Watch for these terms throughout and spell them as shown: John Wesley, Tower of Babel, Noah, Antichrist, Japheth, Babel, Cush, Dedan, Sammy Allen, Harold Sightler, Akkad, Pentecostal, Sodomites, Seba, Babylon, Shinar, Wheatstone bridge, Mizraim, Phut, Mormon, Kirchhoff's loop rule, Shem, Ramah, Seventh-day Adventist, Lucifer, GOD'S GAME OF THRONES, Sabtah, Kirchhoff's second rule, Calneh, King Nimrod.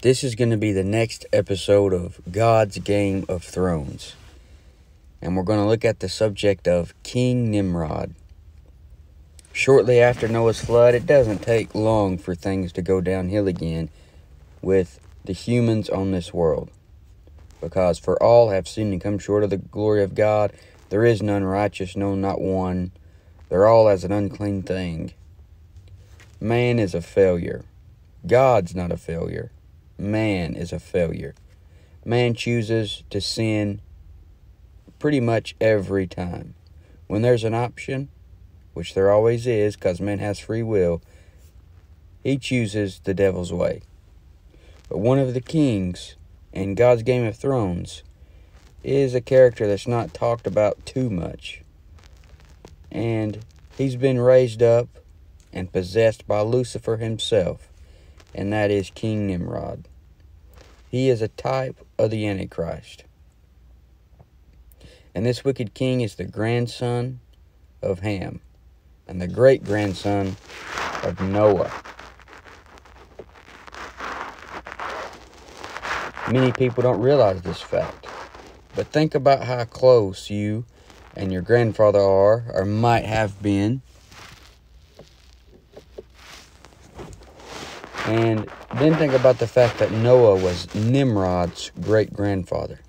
This is going to be the next episode of God's Game of Thrones. And we're going to look at the subject of King Nimrod. Shortly after Noah's flood, it doesn't take long for things to go downhill again with the humans on this world. Because for all have sinned and come short of the glory of God, there is none righteous, no, not one. They're all as an unclean thing. Man is a failure. God's not a failure. Man is a failure. Man chooses to sin pretty much every time. When there's an option, which there always is because man has free will, he chooses the devil's way. But one of the kings in God's Game of Thrones is a character that's not talked about too much. And he's been raised up and possessed by Lucifer himself, and that is King Nimrod. He is a type of the Antichrist. And this wicked king is the grandson of Ham and the great-grandson of Noah. Many people don't realize this fact, but think about how close you and your grandfather are, or might have been. And then think about the fact that Noah was Nimrod's great-grandfather.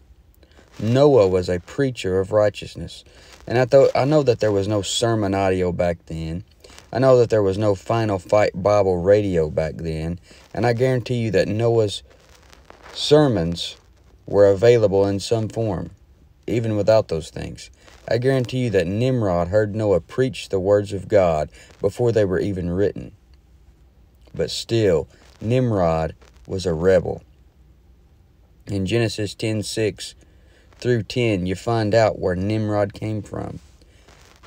Noah was a preacher of righteousness. And I know that there was no sermon audio back then. I know that there was no Final Fight Bible radio back then. And I guarantee you that Noah's sermons were available in some form, even without those things. I guarantee you that Nimrod heard Noah preach the words of God before they were even written. But still, Nimrod was a rebel. In Genesis 10:6 through 10, you find out where Nimrod came from.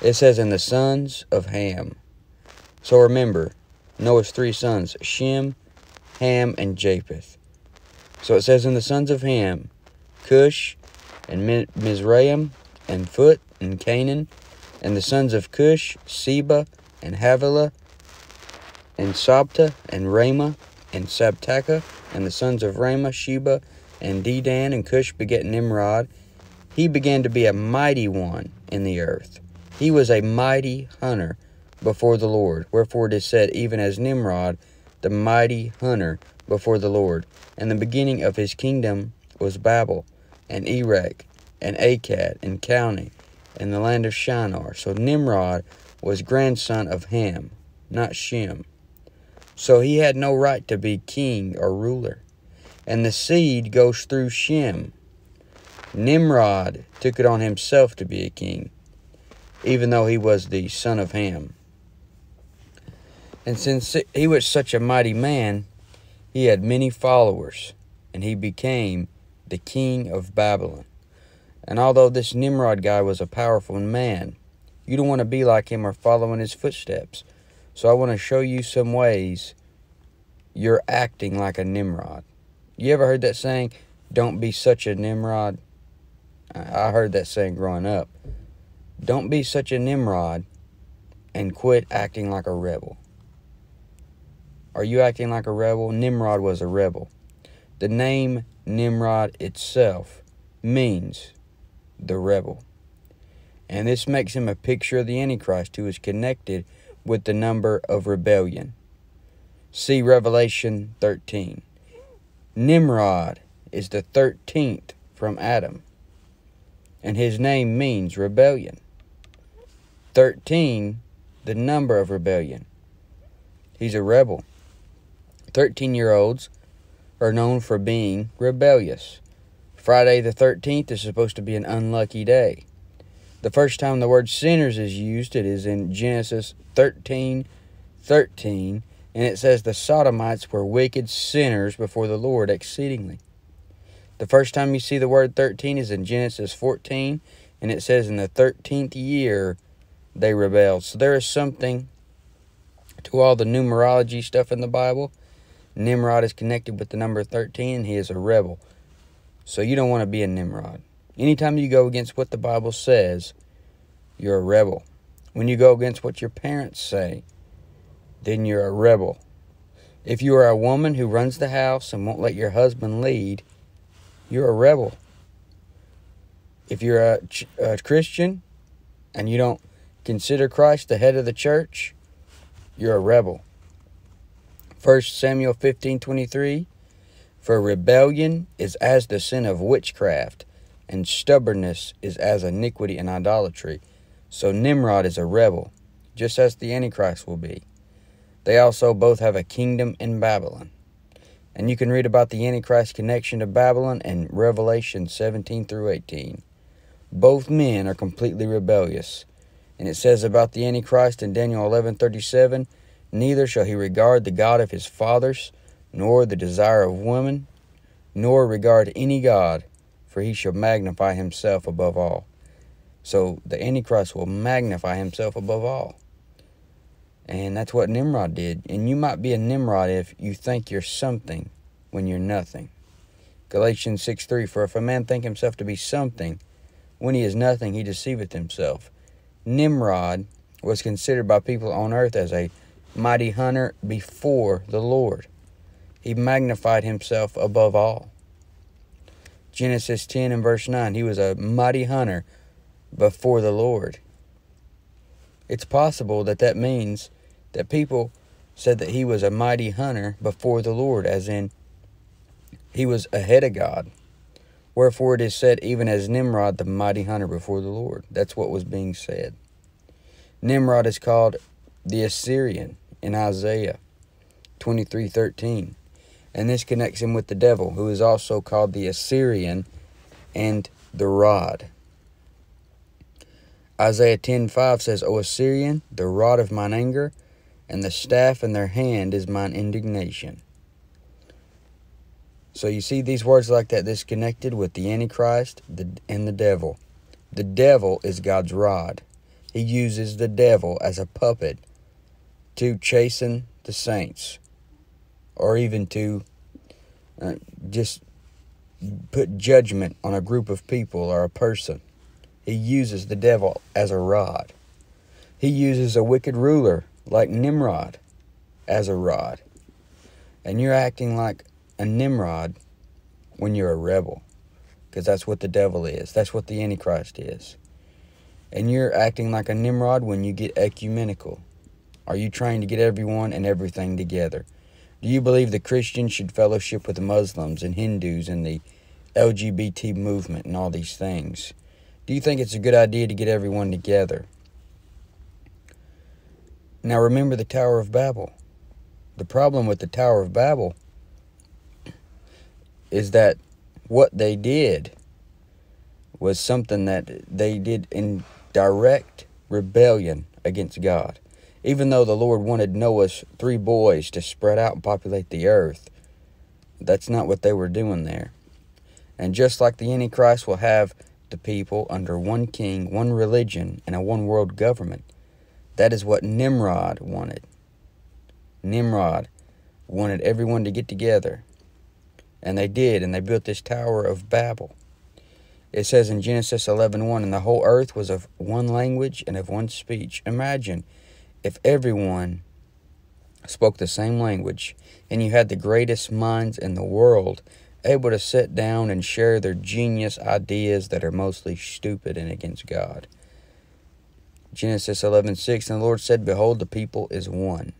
It says, "And the sons of Ham." So remember, Noah's three sons, Shem, Ham, and Japheth. So it says, "And the sons of Ham, Cush, and Mizraim, and Phut, and Canaan, and the sons of Cush, Seba, and Havilah, and Sabtah, and Ramah, and Sabtaka, and the sons of Ramah, Sheba, and Dedan, and Cush begat Nimrod. He began to be a mighty one in the earth. He was a mighty hunter before the Lord. Wherefore it is said, even as Nimrod, the mighty hunter before the Lord. And the beginning of his kingdom was Babel, and Erech, and Akkad, and Calneh, and the land of Shinar." So Nimrod was grandson of Ham, not Shem. So he had no right to be king or ruler. And the seed goes through Shem. Nimrod took it on himself to be a king, even though he was the son of Ham. And since he was such a mighty man, he had many followers, and he became the king of Babylon. And although this Nimrod guy was a powerful man, you don't want to be like him or follow in his footsteps. So I want to show you some ways you're acting like a Nimrod. You ever heard that saying, "Don't be such a Nimrod"? I heard that saying growing up. Don't be such a Nimrod and quit acting like a rebel. Are you acting like a rebel? Nimrod was a rebel. The name Nimrod itself means the rebel. And this makes him a picture of the Antichrist, who is connected with the number of rebellion. See Revelation 13. Nimrod is the 13th from Adam, and his name means rebellion. 13, the number of rebellion. He's a rebel. 13-year-olds are known for being rebellious. Friday the 13th is supposed to be an unlucky day. The first time the word sinners is used, it is in Genesis 13:13. And it says the Sodomites were wicked sinners before the Lord exceedingly. The first time you see the word 13 is in Genesis 14. And it says in the 13th year they rebelled. So there is something to all the numerology stuff in the Bible. Nimrod is connected with the number 13. And he is a rebel. So you don't want to be a Nimrod. Anytime you go against what the Bible says, you're a rebel. When you go against what your parents say, then you're a rebel. If you are a woman who runs the house and won't let your husband lead, you're a rebel. If you're a Christian and you don't consider Christ the head of the church, you're a rebel. 1 Samuel 15:23, for rebellion is as the sin of witchcraft, and stubbornness is as iniquity and idolatry. So Nimrod is a rebel, just as the Antichrist will be. They also both have a kingdom in Babylon. And you can read about the Antichrist connection to Babylon in Revelation 17 through 18. Both men are completely rebellious. And it says about the Antichrist in Daniel 11:37, neither shall he regard the God of his fathers, nor the desire of women, nor regard any God, for he shall magnify himself above all. So the Antichrist will magnify himself above all. And that's what Nimrod did. And you might be a Nimrod if you think you're something when you're nothing. Galatians 6:3, for if a man think himself to be something, when he is nothing, he deceiveth himself. Nimrod was considered by people on earth as a mighty hunter before the Lord. He magnified himself above all. Genesis 10 and verse 9, he was a mighty hunter before the Lord. It's possible that that means that people said that he was a mighty hunter before the Lord, as in he was ahead of God. Wherefore it is said, even as Nimrod, the mighty hunter before the Lord. That's what was being said. Nimrod is called the Assyrian in Isaiah 23:13. And this connects him with the devil, who is also called the Assyrian and the rod. Isaiah 10:5 says, O Assyrian, the rod of mine anger, and the staff in their hand is mine indignation. So you see these words like that, this connected with the Antichrist and the devil. The devil is God's rod. He uses the devil as a puppet to chasten the saints, or even to just put judgment on a group of people or a person. He uses the devil as a rod. He uses a wicked ruler like Nimrod as a rod. And you're acting like a Nimrod when you're a rebel, because that's what the devil is. That's what the Antichrist is. And you're acting like a Nimrod when you get ecumenical. Are you trying to get everyone and everything together? Do you believe the Christians should fellowship with Muslims and Hindus and the LGBT movement and all these things? Do you think it's a good idea to get everyone together? Now remember the Tower of Babel. The problem with the Tower of Babel is that what they did was something that they did in direct rebellion against God. Even though the Lord wanted Noah's 3 boys to spread out and populate the earth, that's not what they were doing there. And just like the Antichrist will have the people under one king, one religion, and a one-world government. That is what Nimrod wanted. Nimrod wanted everyone to get together. And they did, and they built this Tower of Babel. It says in Genesis 11:1, and the whole earth was of one language and of one speech. Imagine if everyone spoke the same language, and you had the greatest minds in the world able to sit down and share their genius ideas that are mostly stupid and against God. Genesis 11:6, and the Lord said, behold, the people is one,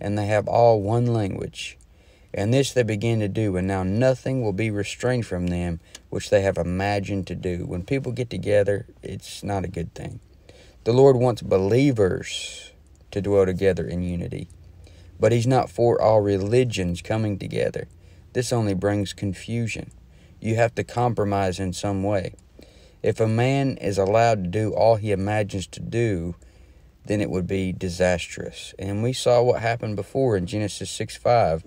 and they have all one language. And this they began to do, and now nothing will be restrained from them which they have imagined to do. When people get together, it's not a good thing. The Lord wants believers to dwell together in unity, but he's not for all religions coming together. This only brings confusion. You have to compromise in some way. If a man is allowed to do all he imagines to do, then it would be disastrous. And we saw what happened before in Genesis 6:5.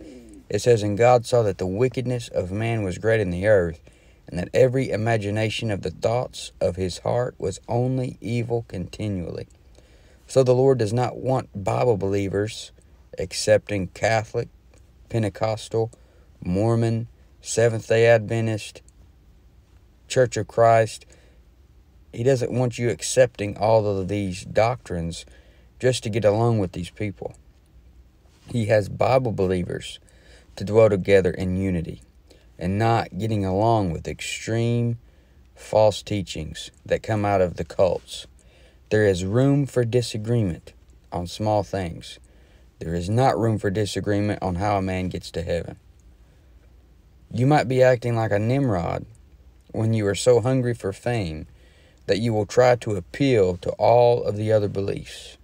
It says, and God saw that the wickedness of man was great in the earth, and that every imagination of the thoughts of his heart was only evil continually. So the Lord does not want Bible believers accepting Catholic, Pentecostal, Mormon, Seventh-day Adventist, Church of Christ. He doesn't want you accepting all of these doctrines just to get along with these people. He has Bible believers to dwell together in unity and not getting along with extreme false teachings that come out of the cults. There is room for disagreement on small things. There is not room for disagreement on how a man gets to heaven. You might be acting like a Nimrod when you are so hungry for fame that you will try to appeal to all of the other beliefs.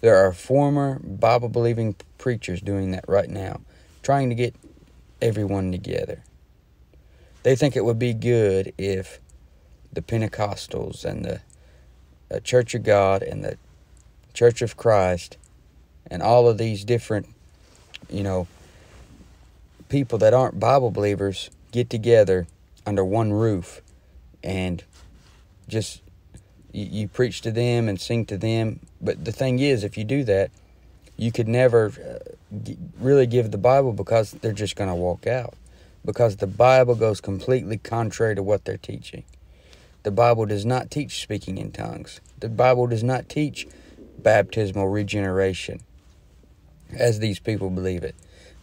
There are former Bible-believing preachers doing that right now, trying to get everyone together. They think it would be good if the Pentecostals and the Church of God and the Church of Christ and all of these different, people that aren't Bible believers get together under one roof and just you preach to them and sing to them. But the thing is, if you do that, you could never really give the Bible because they're just going to walk out. Because the Bible goes completely contrary to what they're teaching. The Bible does not teach speaking in tongues. The Bible does not teach baptismal regeneration, as these people believe it.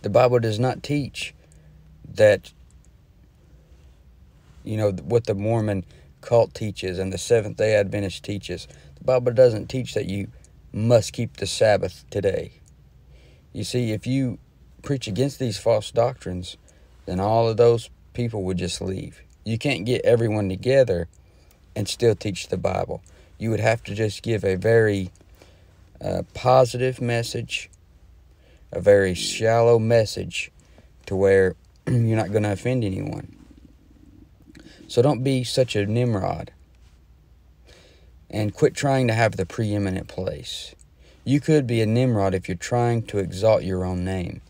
The Bible does not teach that, what the Mormon cult teaches and the Seventh-day Adventist teaches. The Bible doesn't teach that you must keep the Sabbath today. You see, if you preach against these false doctrines, then all of those people would just leave. You can't get everyone together and still teach the Bible. You would have to just give a very positive message, a very shallow message to where you're not going to offend anyone. So don't be such a Nimrod and quit trying to have the preeminent place. You could be a Nimrod if you're trying to exalt your own name.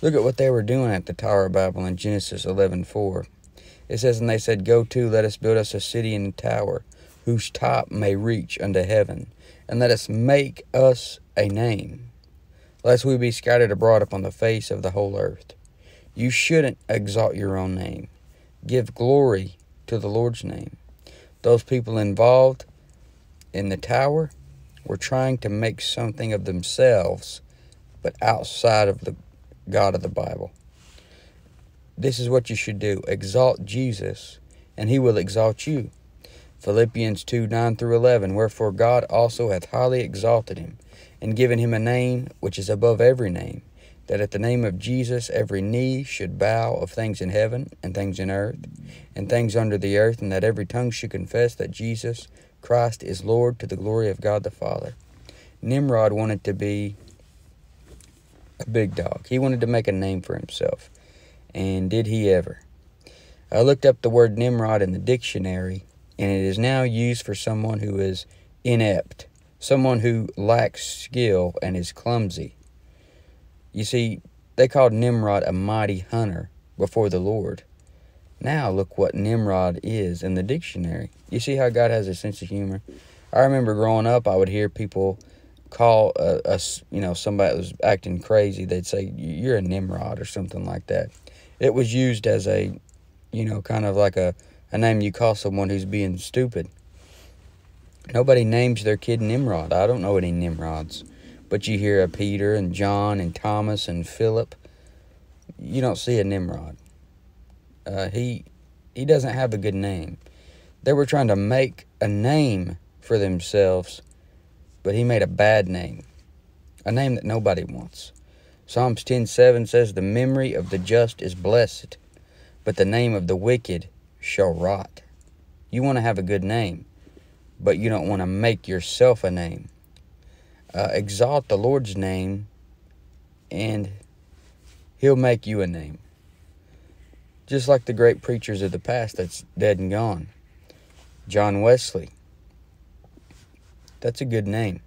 Look at what they were doing at the Tower of Babel in Genesis 11:4. It says, "And they said, Go to, let us build us a city and a tower, whose top may reach unto heaven, and let us make us a name, lest we be scattered abroad upon the face of the whole earth." You shouldn't exalt your own name. Give glory to the Lord's name. Those people involved in the tower were trying to make something of themselves, but outside of the God of the Bible. This is what you should do. Exalt Jesus, and he will exalt you. Philippians 2:9-11, "Wherefore God also hath highly exalted him, and given him a name which is above every name, that at the name of Jesus every knee should bow of things in heaven, and things in earth, and things under the earth, and that every tongue should confess that Jesus Christ is Lord, to the glory of God the Father." Nimrod wanted to be a big dog. He wanted to make a name for himself. And did he ever? I looked up the word Nimrod in the dictionary, and it is now used for someone who is inept, someone who lacks skill and is clumsy. You see, they called Nimrod a mighty hunter before the Lord. Now look what Nimrod is in the dictionary. You see how God has a sense of humor? I remember growing up, I would hear people call somebody that was acting crazy. They'd say, "You're a Nimrod," or something like that. It was used as a, kind of like a name you call someone who's being stupid. Nobody names their kid Nimrod. I don't know any Nimrods. But you hear a Peter and John and Thomas and Philip. You don't see a Nimrod. He doesn't have a good name. They were trying to make a name for themselves, but he made a bad name, a name that nobody wants. Psalms 10:7 says, "The memory of the just is blessed, but the name of the wicked shall rot." You want to have a good name, but you don't want to make yourself a name. Exalt the Lord's name, and he'll make you a name. Just like the great preachers of the past that's dead and gone. John Wesley. That's a good name.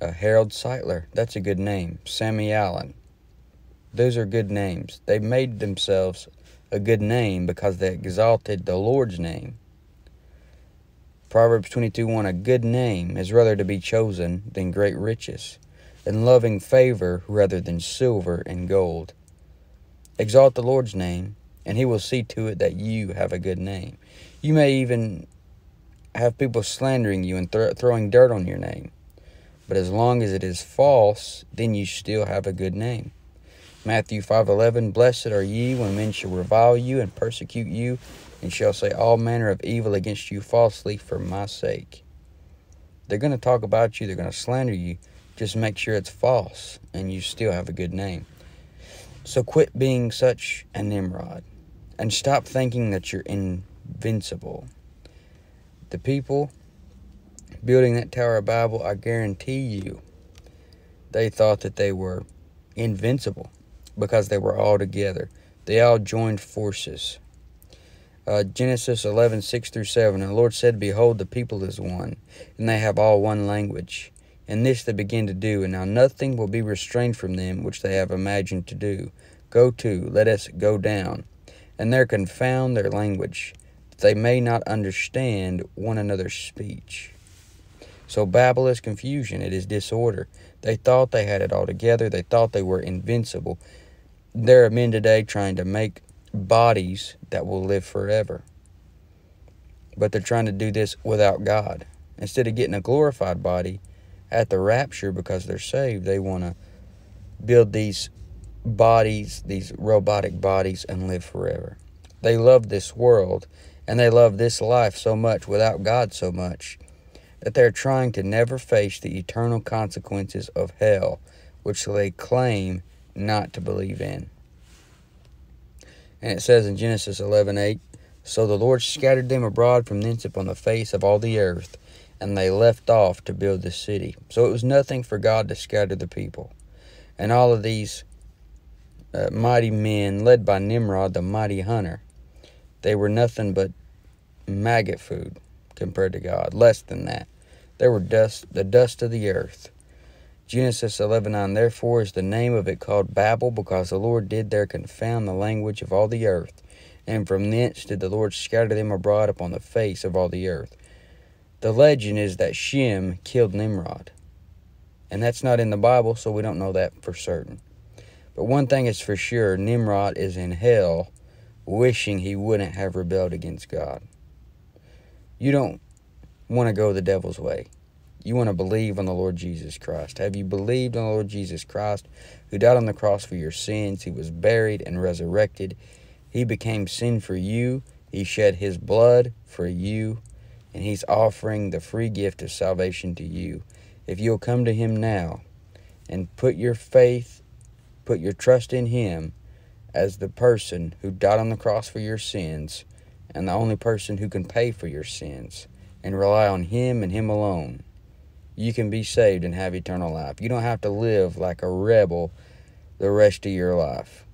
Harold Sightler. That's a good name. Sammy Allen. Those are good names. They made themselves a good name because they exalted the Lord's name. Proverbs 22:1, "A good name is rather to be chosen than great riches, and loving favor rather than silver and gold." Exalt the Lord's name, and he will see to it that you have a good name. You may even have people slandering you and throwing dirt on your name. But as long as it is false, then you still have a good name. Matthew 5:11, Blessed are ye when men shall revile you and persecute you, and shall say all manner of evil against you falsely for my sake. They're going to talk about you. They're going to slander you. Just make sure it's false, and you still have a good name. So quit being such a Nimrod, and stop thinking that you're invincible. The people building that Tower of Babel, I guarantee you, they thought that they were invincible because they were all together. They all joined forces. Genesis 11:6-7, And the Lord said, Behold, the people is one, and they have all one language. And this they begin to do, and now nothing will be restrained from them which they have imagined to do. Go to, let us go down, and there confound their language, that they may not understand one another's speech. So Babel is confusion, it is disorder. They thought they had it all together, they thought they were invincible. There are men today trying to make bodies that will live forever. But they're trying to do this without God. Instead of getting a glorified body at the rapture because they're saved, they want to build these bodies, these robotic bodies, and live forever. They love this world, and they love this life so much without God so much, that they're trying to never face the eternal consequences of hell, which they claim not to believe in. And it says in Genesis 11:8, So the Lord scattered them abroad from thence upon the face of all the earth, and they left off to build the city. So it was nothing for God to scatter the people. And all of these mighty men, led by Nimrod, the mighty hunter, they were nothing but maggot food compared to God, less than that. They were dust, the dust of the earth. Genesis 11:9, Therefore is the name of it called Babel, because the Lord did there confound the language of all the earth, and from thence did the Lord scatter them abroad upon the face of all the earth. The legend is that Shem killed Nimrod, and that's not in the Bible, so we don't know that for certain. But one thing is for sure, Nimrod is in hell, wishing he wouldn't have rebelled against God. You don't want to go the devil's way. You want to believe on the Lord Jesus Christ. Have you believed on the Lord Jesus Christ, who died on the cross for your sins? He was buried and resurrected. He became sin for you. He shed his blood for you. And he's offering the free gift of salvation to you. If you'll come to him now and put your faith, put your trust in him as the person who died on the cross for your sins and the only person who can pay for your sins, and rely on him and him alone, you can be saved and have eternal life. You don't have to live like a rebel the rest of your life.